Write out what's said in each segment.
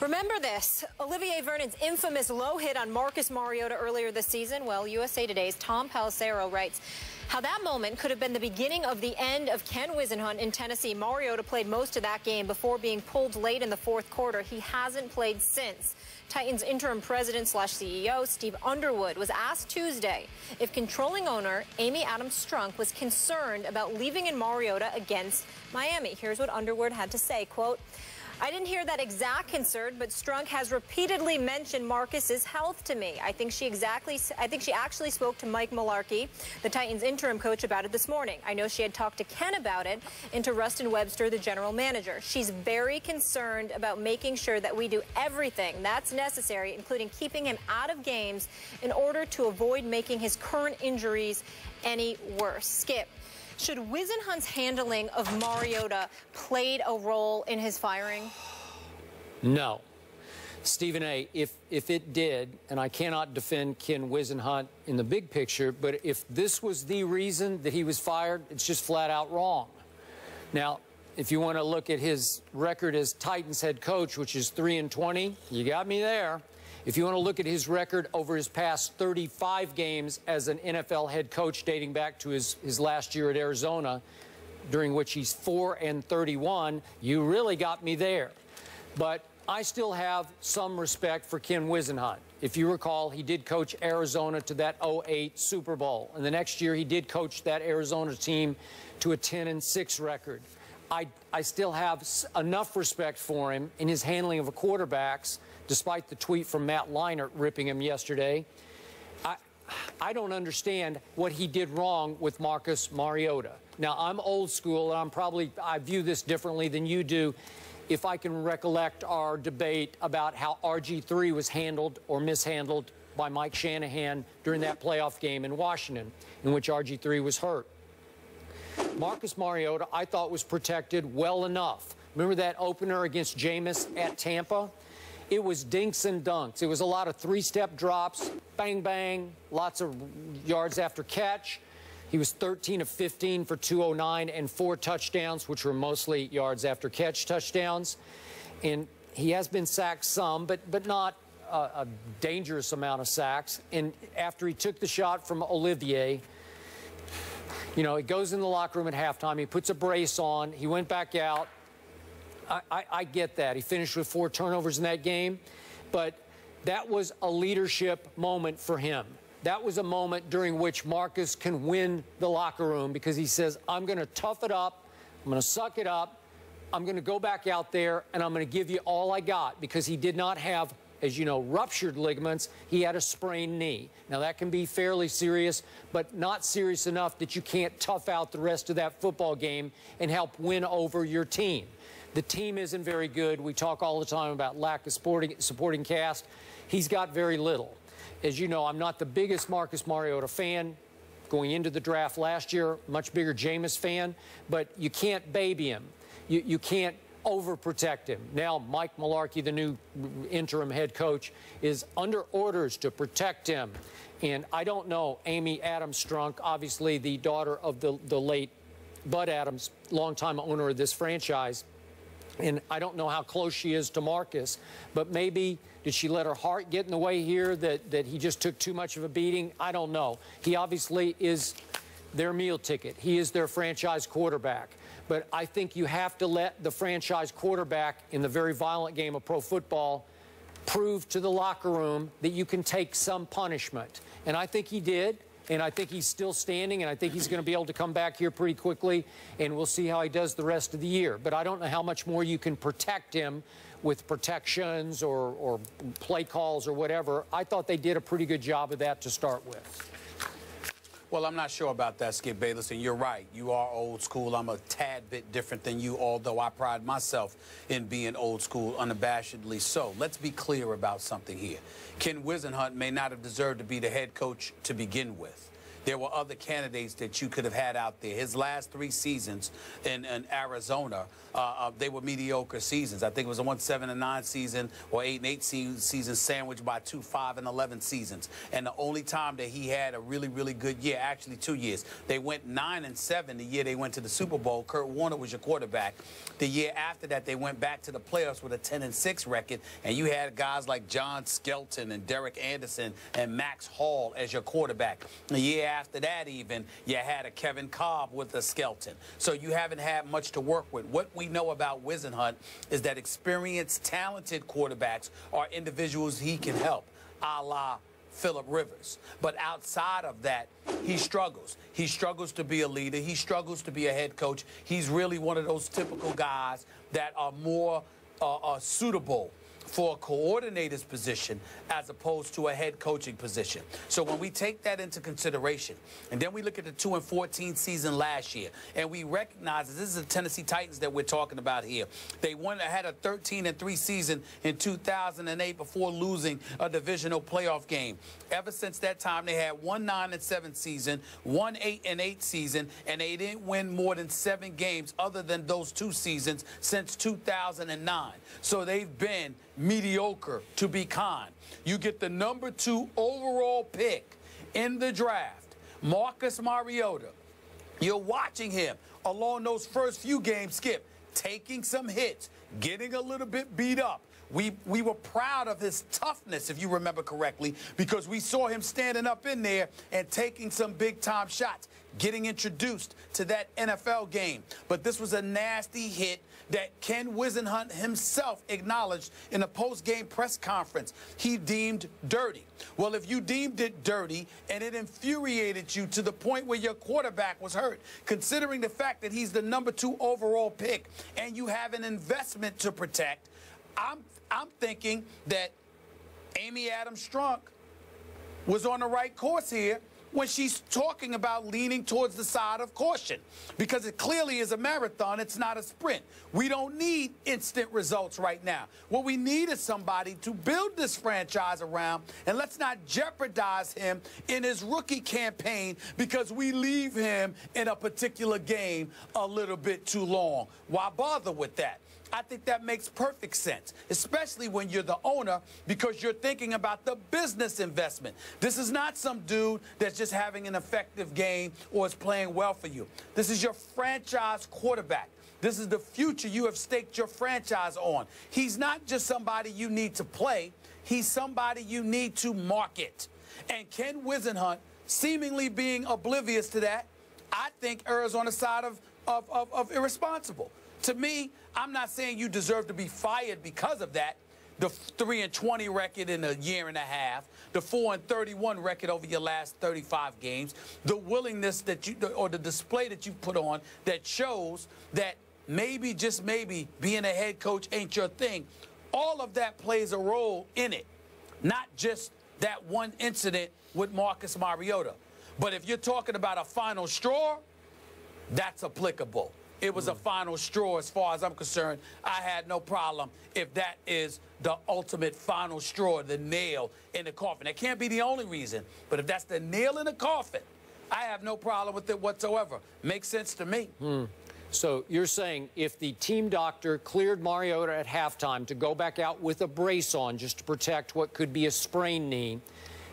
Remember this, Olivier Vernon's infamous low hit on Marcus Mariota earlier this season? Well, USA Today's Tom Pelissero writes how that moment could have been the beginning of the end of Ken Whisenhunt in Tennessee. Mariota played most of that game before being pulled late in the fourth quarter. He hasn't played since. Titans interim president / CEO Steve Underwood was asked Tuesday if controlling owner Amy Adams Strunk was concerned about leaving in Mariota against Miami. Here's what Underwood had to say, quote, "I didn't hear that exact concern, but Strunk has repeatedly mentioned Marcus's health to me. I think she actually spoke to Mike Mularkey, the Titans interim coach, about it this morning. I know she had talked to Ken about it and to Rustin Webster, the general manager. She's very concerned about making sure that we do everything that's necessary, including keeping him out of games in order to avoid making his current injuries any worse." Skip, should Whisenhunt's handling of Mariota played a role in his firing? No. Stephen A., if it did, and I cannot defend Ken Whisenhunt in the big picture, but if this was the reason that he was fired, it's just flat out wrong. Now, if you want to look at his record as Titans head coach, which is 3-20, you got me there. If you want to look at his record over his past 35 games as an NFL head coach, dating back to his last year at Arizona, during which he's 4-31, you really got me there. But I still have some respect for Ken Whisenhunt. If you recall, he did coach Arizona to that 08 Super Bowl. And the next year, he did coach that Arizona team to a 10-6 record. I still have enough respect for him in his handling of quarterbacks, despite the tweet from Matt Leinart ripping him yesterday. I don't understand what he did wrong with Marcus Mariota. Now, I'm old school, and I view this differently than you do. If I can recollect our debate about how RG3 was handled or mishandled by Mike Shanahan during that playoff game in Washington, in which RG3 was hurt. Marcus Mariota, I thought, was protected well enough. Remember that opener against Jameis at Tampa? It was dinks and dunks. It was a lot of three-step drops, bang, bang, lots of yards after catch. He was 13-15 for 209 and 4 touchdowns, which were mostly yards after catch touchdowns. And he has been sacked some, but not a dangerous amount of sacks. And after he took the shot from Olivier, you know, he goes in the locker room at halftime. He puts a brace on. He went back out. I get that. He finished with 4 turnovers in that game. But that was a leadership moment for him. That was a moment during which Marcus can win the locker room, because he says, I'm going to tough it up. I'm going to suck it up. I'm going to go back out there, and I'm going to give you all I got, because he did not have, as you know, ruptured ligaments. He had a sprained knee. Now, that can be fairly serious, but not serious enough that you can't tough out the rest of that football game and help win over your team. The team isn't very good. We talk all the time about lack of supporting cast. He's got very little. As you know, I'm not the biggest Marcus Mariota fan. Going into the draft last year, much bigger Jameis fan, but you can't baby him. You can't overprotect him. Now, Mike Mularkey, the new interim head coach, is under orders to protect him. And I don't know, Amy Adams Strunk, obviously the daughter of the late Bud Adams, longtime owner of this franchise. And I don't know how close she is to Marcus, but maybe did she let her heart get in the way here that he just took too much of a beating? I don't know. He obviously is their meal ticket. He is their franchise quarterback. But I think you have to let the franchise quarterback in the very violent game of pro football prove to the locker room that you can take some punishment. And I think he did, and I think he's still standing, and I think he's going to be able to come back here pretty quickly, and we'll see how he does the rest of the year. But I don't know how much more you can protect him with protections or play calls or whatever. I thought they did a pretty good job of that to start with. Well, I'm not sure about that, Skip Bayless, and you're right. You are old school. I'm a tad bit different than you, although I pride myself in being old school, unabashedly so. Let's be clear about something here. Ken Whisenhunt may not have deserved to be the head coach to begin with. there were other candidates that you could have had out there. His last three seasons in Arizona, they were mediocre seasons. I think it was a 1-7-9 season or 8-8 season sandwiched by 2-5-11 seasons. And the only time that he had a really, really good year, actually 2 years, they went 9-7 the year they went to the Super Bowl. Kurt Warner was your quarterback. The year after that, they went back to the playoffs with a 10-6 record, and you had guys like John Skelton and Derek Anderson and Max Hall as your quarterback. The year after that, even, you had a Kevin Cobb with a Skelton. So you haven't had much to work with. What we know about Whisenhunt is that experienced, talented quarterbacks are individuals he can help, a la Philip Rivers. But outside of that, he struggles. He struggles to be a leader. He struggles to be a head coach. He's really one of those typical guys that are more suitable for a coordinator's position as opposed to a head coaching position. So when we take that into consideration, and then we look at the 2-14 season last year, and we recognize that this is the Tennessee Titans that we're talking about here. They had a 13-3 season in 2008 before losing a divisional playoff game. Ever since that time, they had 1-9-7 season, 1-8-8 season, and they didn't win more than 7 games other than those 2 seasons since 2009. So they've been mediocre, to be kind. You get the #2 overall pick in the draft, Marcus Mariota. You're watching him along those first few games, Skip, taking some hits, getting a little bit beat up. We were proud of his toughness, if you remember correctly, because we saw him standing up in there and taking some big-time shots, getting introduced to that NFL game. But this was a nasty hit that Ken Whisenhunt himself acknowledged in a post-game press conference. He deemed dirty. Well, if you deemed it dirty and it infuriated you to the point where your quarterback was hurt, considering the fact that he's the #2 overall pick and you have an investment to protect, I'm thinking that Amy Adams Strunk was on the right course here when she's talking about leaning towards the side of caution, because it clearly is a marathon. It's not a sprint. We don't need instant results right now. What we need is somebody to build this franchise around, and let's not jeopardize him in his rookie campaign because we leave him in a particular game a little bit too long. Why bother with that? I think that makes perfect sense, especially when you're the owner, because you're thinking about the business investment. This is not some dude that's just having an effective game or is playing well for you. This is your franchise quarterback. This is the future you have staked your franchise on. He's not just somebody you need to play. He's somebody you need to market. And Ken Whisenhunt seemingly being oblivious to that, I think errs on the side of irresponsible. To me, I'm not saying you deserve to be fired because of that. The 3-20 record in a year and a half, the 4-31 record over your last 35 games, the willingness that you, or the display that you put on that shows that maybe, just maybe, being a head coach ain't your thing. All of that plays a role in it, not just that one incident with Marcus Mariota. But if you're talking about a final straw, that's applicable. It was a final straw as far as I'm concerned. I had no problem if that is the ultimate final straw, the nail in the coffin. That can't be the only reason, but if that's the nail in the coffin, I have no problem with it whatsoever. Makes sense to me. So you're saying if the team doctor cleared Mariota at halftime to go back out with a brace on just to protect what could be a sprained knee,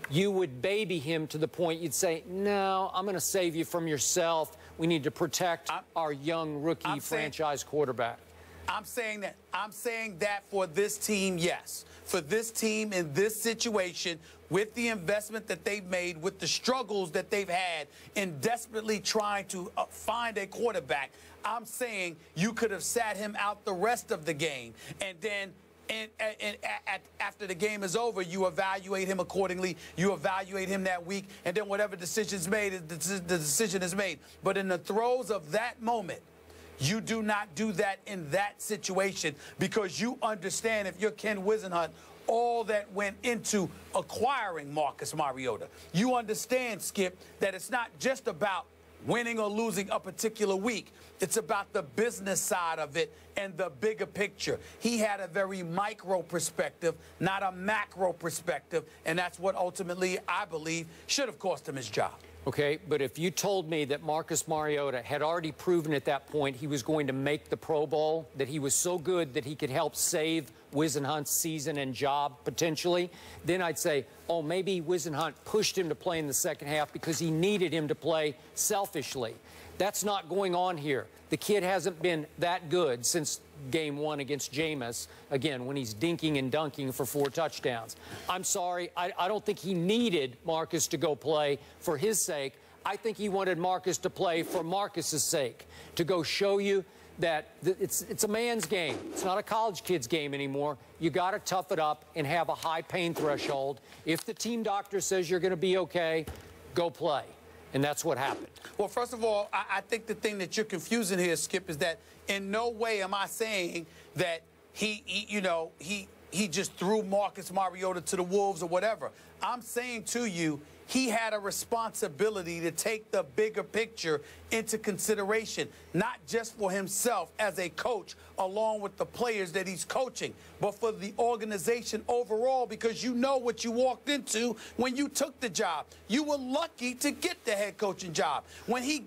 you would baby him to the point you'd say, no, I'm going to save you from yourself. We need to protect our young rookie franchise quarterback. I'm saying that for this team, yes. For this team in this situation, with the investment that they've made, with the struggles that they've had in desperately trying to find a quarterback, I'm saying you could have sat him out the rest of the game, and then after the game is over, you evaluate him accordingly. You evaluate him that week, and then whatever decision's made, the decision is made. But in the throes of that moment, you do not do that in that situation, because you understand, if you're Ken Whisenhunt, all that went into acquiring Marcus Mariota. You understand, Skip, that it's not just about winning or losing a particular week. It's about the business side of it and the bigger picture. He had a very micro perspective, not a macro perspective, and that's what ultimately I believe should have cost him his job. Okay, but if you told me that Marcus Mariota had already proven at that point he was going to make the Pro Bowl, that he was so good that he could help save Wisenhunt's season and job potentially, then I'd say, oh, maybe Wisenhunt pushed him to play in the second half because he needed him to play selfishly. That's not going on here. The kid hasn't been that good since game one against Jameis, again, when he's dinking and dunking for 4 touchdowns. I'm sorry, I don't think he needed Marcus to go play for his sake. I think he wanted Marcus to play for Marcus's sake, to go show you that it's a man's game. It's not a college kid's game anymore. You got to tough it up and have a high pain threshold. If the team doctor says you're going to be okay, go play. And that's what happened. Well, first of all, I think the thing that you're confusing here, Skip, is that in no way am I saying that he just threw Marcus Mariota to the wolves or whatever. I'm saying to you, he had a responsibility to take the bigger picture into consideration, not just for himself as a coach along with the players that he's coaching, but for the organization overall, because you know what you walked into when you took the job. You were lucky to get the head coaching job. When he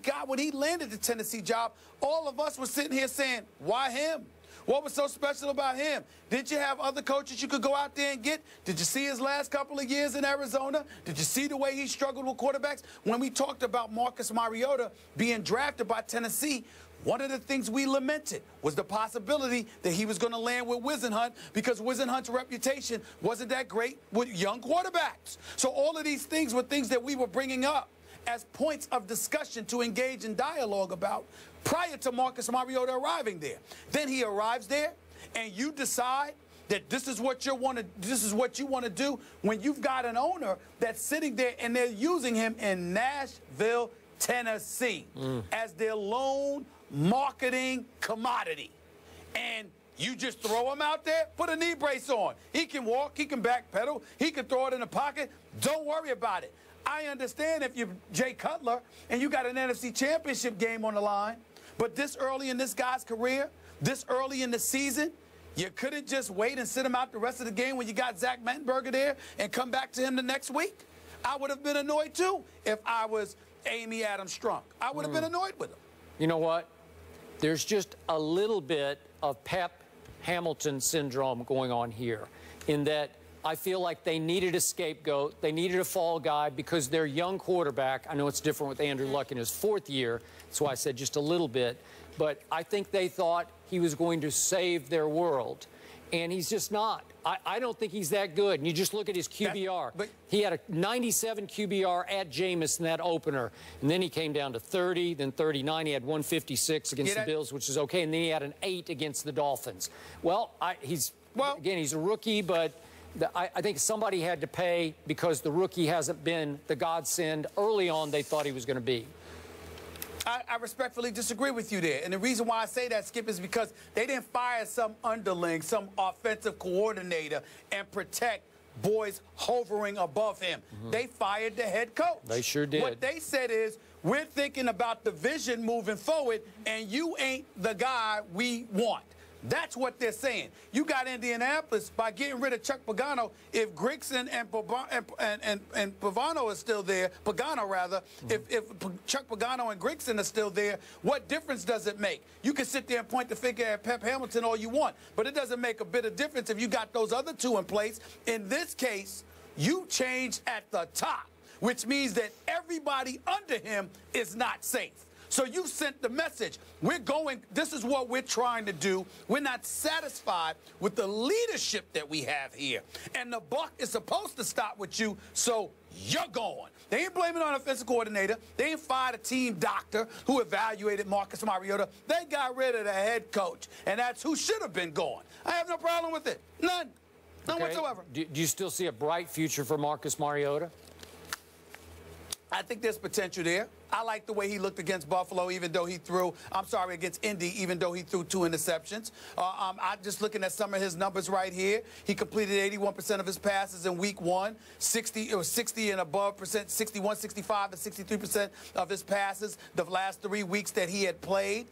landed the Tennessee job, all of us were sitting here saying, why him? What was so special about him? Did you have other coaches you could go out there and get? Did you see his last couple of years in Arizona? Did you see the way he struggled with quarterbacks? When we talked about Marcus Mariota being drafted by Tennessee, one of the things we lamented was the possibility that he was going to land with Wisenhunt because Wisenhunt's reputation wasn't that great with young quarterbacks. So all of these things were things that we were bringing up as points of discussion to engage in dialogue about prior to Marcus Mariota arriving there. Then he arrives there, and you decide that this is what you want to do when you've got an owner that's sitting there and they're using him in Nashville, Tennessee, as their lone marketing commodity. And you just throw him out there, put a knee brace on. He can walk, he can backpedal, he can throw it in the pocket. Don't worry about it. I understand if you're Jay Cutler and you got an NFC Championship game on the line, but this early in this guy's career, this early in the season, you couldn't just wait and sit him out the rest of the game when you got Zach Mattenberger there and come back to him the next week? I would have been annoyed, too, if I was Amy Adams Strunk. I would have been annoyed with him. You know what? There's just a little bit of Pep Hamilton syndrome going on here in that I feel like they needed a scapegoat. They needed a fall guy because their young quarterback, I know it's different with Andrew Luck in his 4th year. That's why I said just a little bit. But I think they thought he was going to save their world. And he's just not. I don't think he's that good. And you just look at his QBR. He had a 97 QBR at Jameis in that opener. And then he came down to 30, then 39. He had 156 against the Bills, which is okay. And then he had an 8 against the Dolphins. Well, again, he's a rookie, but I think somebody had to pay because the rookie hasn't been the godsend early on they thought he was going to be. I respectfully disagree with you there. And the reason why I say that, Skip, is because they didn't fire some underling, some offensive coordinator, and protect boys hovering above him. They fired the head coach. They sure did. What they said is, we're thinking about the vision moving forward, and you ain't the guy we want. That's what they're saying. You got Indianapolis by getting rid of Chuck Pagano. If Grigson and Pagano is still there, if Chuck Pagano and Grigson are still there, what difference does it make? You can sit there and point the finger at Pep Hamilton all you want, but it doesn't make a bit of difference if you got those other 2 in place. In this case, you changed at the top, which means that everybody under him is not safe. So you sent the message, we're going, this is what we're trying to do. We're not satisfied with the leadership that we have here. And the buck is supposed to stop with you, so you're gone. They ain't blaming on an offensive coordinator. They ain't fired a team doctor who evaluated Marcus Mariota. They got rid of the head coach, and that's who should have been gone. I have no problem with it. None. None whatsoever. Do you still see a bright future for Marcus Mariota? I think there's potential there. I like the way he looked against Buffalo, even though he threw, against Indy, even though he threw 2 interceptions. I'm just looking at some of his numbers right here. He completed 81% of his passes in week 1, 60 and above percent, 61, 65, and 63% of his passes the last 3 weeks that he had played.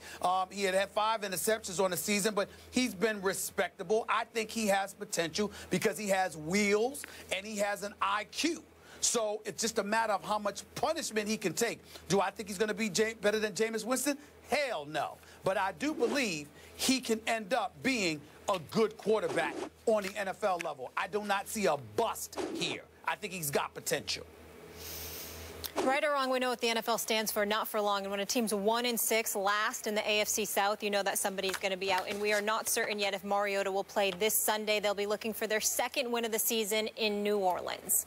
He had 5 interceptions on the season, but he's been respectable. I think he has potential because he has wheels and he has an IQ. So it's just a matter of how much punishment he can take. Do I think he's going to be better than Jameis Winston? Hell no. But I do believe he can end up being a good quarterback on the NFL level. I do not see a bust here. I think he's got potential. Right or wrong, we know what the NFL stands for, not for long. And when a team's 1-6, last in the AFC South, you know that somebody's going to be out. And we are not certain yet if Mariota will play this Sunday. They'll be looking for their second win of the season in New Orleans.